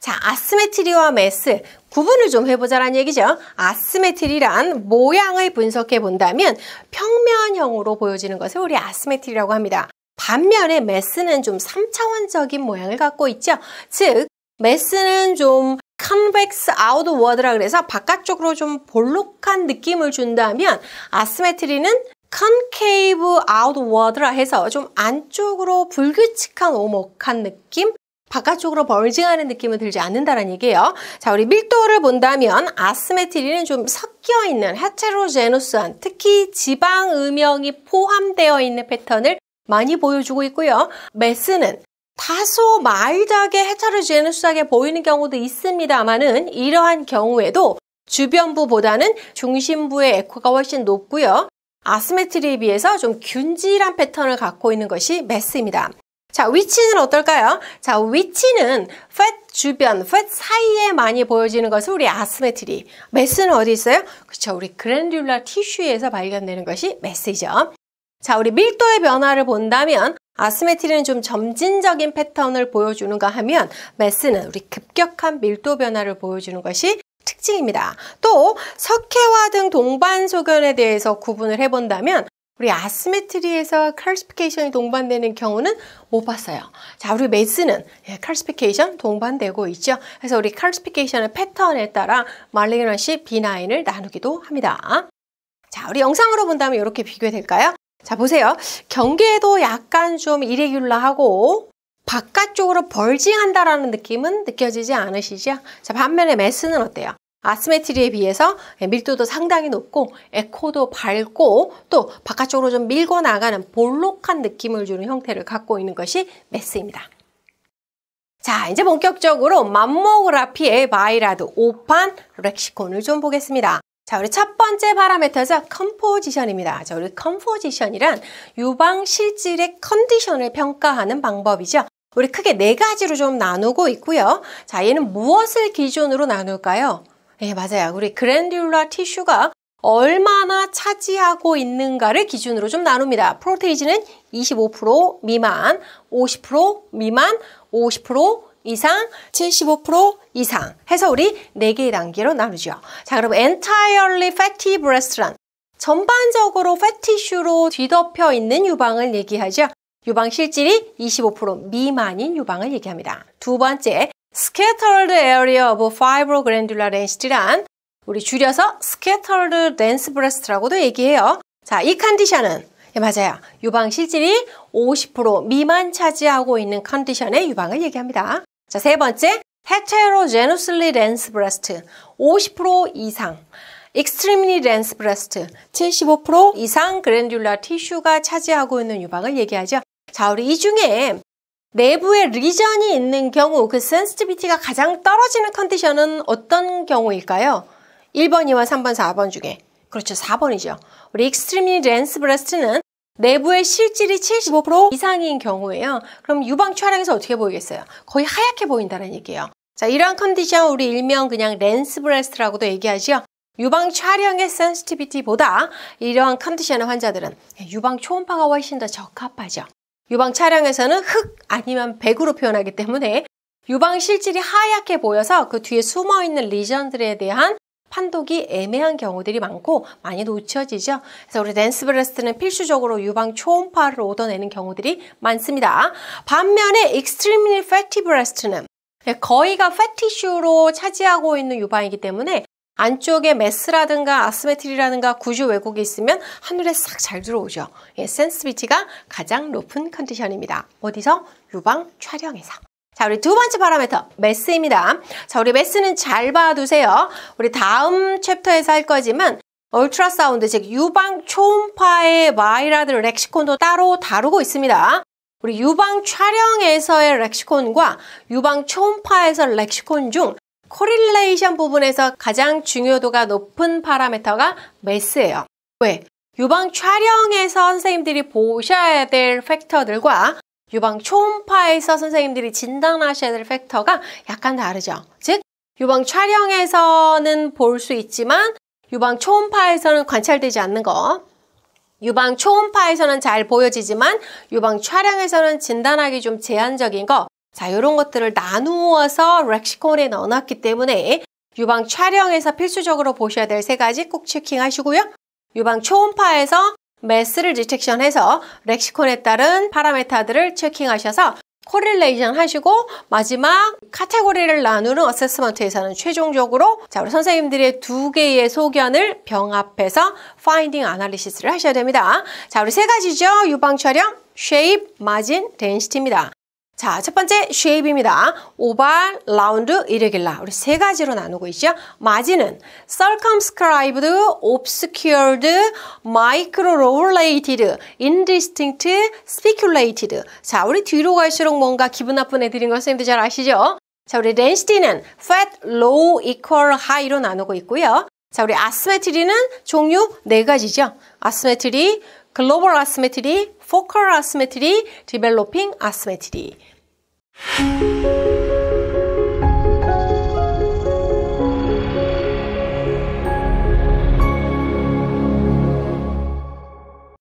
자, 아스메트리와 매스 구분을 좀 해보자라는 얘기죠. 아스메트리란 모양을 분석해 본다면 평면형으로 보여지는 것을 우리 아스메트리라고 합니다. 반면에 매스는 좀 3차원적인 모양을 갖고 있죠. 즉, 매스는 좀 컨벡스 아웃워드라 그래서 바깥쪽으로 좀 볼록한 느낌을 준다면 아스메트리는 컨케이브 아웃워드라 해서 좀 안쪽으로 불규칙한 오목한 느낌? 바깥쪽으로 벌징하는 느낌은 들지 않는다는 얘기예요. 자, 우리 밀도를 본다면 아스메트리는 좀 섞여있는 헤테로제노스한 특히 지방음영이 포함되어 있는 패턴을 많이 보여주고 있고요. 매스는 다소 마일드하게 헤테로제노스하게 보이는 경우도 있습니다만은 이러한 경우에도 주변부보다는 중심부의 에코가 훨씬 높고요. 아스메트리에 비해서 좀 균질한 패턴을 갖고 있는 것이 매스입니다. 자, 위치는 어떨까요? 자, 위치는 팻 주변, 팻 사이에 많이 보여지는 것은 우리 아스메트리. 매스는 어디 있어요? 그렇죠, 우리 그래놀라 티슈에서 발견되는 것이 매스이죠. 자, 우리 밀도의 변화를 본다면 아스메트리는 좀 점진적인 패턴을 보여주는가 하면 매스는 우리 급격한 밀도 변화를 보여주는 것이 특징입니다. 또 석회화 등 동반 소견에 대해서 구분을 해본다면 우리 아스메트리에서 클래시피케이션이 동반되는 경우는 못 봤어요. 자, 우리 매스는 클래시피케이션 동반되고 있죠. 그래서 우리 클래시피케이션의 패턴에 따라 말리그런시 B9을 나누기도 합니다. 자, 우리 영상으로 본다면 이렇게 비교될까요? 자, 보세요. 경계도 약간 좀 이레귤러하고 바깥쪽으로 벌징한다라는 느낌은 느껴지지 않으시죠? 자, 반면에 매스는 어때요? 아스메트리에 비해서 밀도도 상당히 높고 에코도 밝고 또 바깥쪽으로 좀 밀고 나가는 볼록한 느낌을 주는 형태를 갖고 있는 것이 매스입니다. 자, 이제 본격적으로 맘모그래피의 바이라드 5판 렉시콘을 좀 보겠습니다. 자, 우리 첫 번째 파라미터죠. 컴포지션입니다. 자, 우리 컴포지션이란 유방 실질의 컨디션을 평가하는 방법이죠. 우리 크게 네 가지로 좀 나누고 있고요. 자, 얘는 무엇을 기준으로 나눌까요? 네, 맞아요. 우리 그래놀라 티슈가 얼마나 차지하고 있는가를 기준으로 좀 나눕니다. 프로테이지는 25% 미만, 50% 미만, 50% 이상, 75% 이상 해서 우리 4개의 단계로 나누죠. 자, 그럼 entirely fatty breast란 전반적으로 팻티슈로 뒤덮여 있는 유방을 얘기하죠. 유방 실질이 25% 미만인 유방을 얘기합니다. 두 번째, Scattered Area of Fibroglandular Density란 우리 줄여서 Scattered Dense Breast라고도 얘기해요. 자, 이 컨디션은 예, 맞아요. 유방 실질이 50% 미만 차지하고 있는 컨디션의 유방을 얘기합니다. 자, 세 번째, Heterogenously dense breast 50% 이상, Extremely dense breast 75% 이상 Glandular tissue가 차지하고 있는 유방을 얘기하죠. 자, 우리 이 중에 내부에 리전이 있는 경우 그 센시티비티가 가장 떨어지는 컨디션은 어떤 경우일까요? 1번, 2번, 3번, 4번 중에. 그렇죠, 4번이죠. 우리 extremely dense breast는 내부의 실질이 75% 이상인 경우예요. 그럼 유방 촬영에서 어떻게 보이겠어요? 거의 하얗게 보인다는 얘기예요. 자, 이러한 컨디션 우리 일명 그냥 dense breast라고도 얘기하죠. 유방 촬영의 센시티비티보다 이러한 컨디션의 환자들은 유방 초음파가 훨씬 더 적합하죠. 유방 촬영에서는 흑 아니면 백으로 표현하기 때문에 유방 실질이 하얗게 보여서 그 뒤에 숨어있는 리전들에 대한 판독이 애매한 경우들이 많고 많이 놓쳐지죠. 그래서 우리 댄스 브레스트는 필수적으로 유방 초음파를 얻어내는 경우들이 많습니다. 반면에 extremely fatty breast는 거의가 팻티슈로 차지하고 있는 유방이기 때문에 안쪽에 매스라든가 아스메트리라든가 구조 왜곡이 있으면 한눈에 싹 잘 들어오죠. 예, 센스비티가 가장 높은 컨디션입니다. 어디서? 유방 촬영에서. 자, 우리 두 번째 파라미터 매스입니다. 자, 우리 매스는 잘 봐두세요. 우리 다음 챕터에서 할 거지만 울트라사운드 즉 유방 초음파의 BI-RADS 렉시콘도 따로 다루고 있습니다. 우리 유방 촬영에서의 렉시콘과 유방 초음파에서 렉시콘 중 코릴레이션 부분에서 가장 중요도가 높은 파라미터가 매스예요. 왜? 유방 촬영에서 선생님들이 보셔야 될 팩터들과 유방 초음파에서 선생님들이 진단하셔야 될 팩터가 약간 다르죠. 즉, 유방 촬영에서는 볼 수 있지만 유방 초음파에서는 관찰되지 않는 거. 유방 초음파에서는 잘 보여지지만 유방 촬영에서는 진단하기 좀 제한적인 거. 자, 이런 것들을 나누어서 렉시콘에 넣어놨기 때문에 유방 촬영에서 필수적으로 보셔야 될 세 가지 꼭 체킹하시고요. 유방 초음파에서 매스를 디텍션해서 렉시콘에 따른 파라메타들을 체킹하셔서 코릴레이션 하시고 마지막 카테고리를 나누는 어세스먼트에서는 최종적으로 자, 우리 선생님들의 두 개의 소견을 병합해서 파인딩 아날리시스를 하셔야 됩니다. 자, 우리 세 가지죠. 유방 촬영, 쉐입, 마진, 덴시티입니다. 자, 첫 번째 쉐입입니다. 오발, 라운드, 이레귤라 우리 세 가지로 나누고 있죠. 마진은 circumscribed, obscured, microrelated, indistinct, speculated. 자, 우리 뒤로 갈수록 뭔가 기분 나쁜 애들인 걸 선생님들 잘 아시죠? 자, 우리 density는 fat, low, equal, high로 나누고 있고요. 자, 우리 asymmetry는 종류 네 가지죠. asymmetry, global asymmetry, focal asymmetry, developing asymmetry.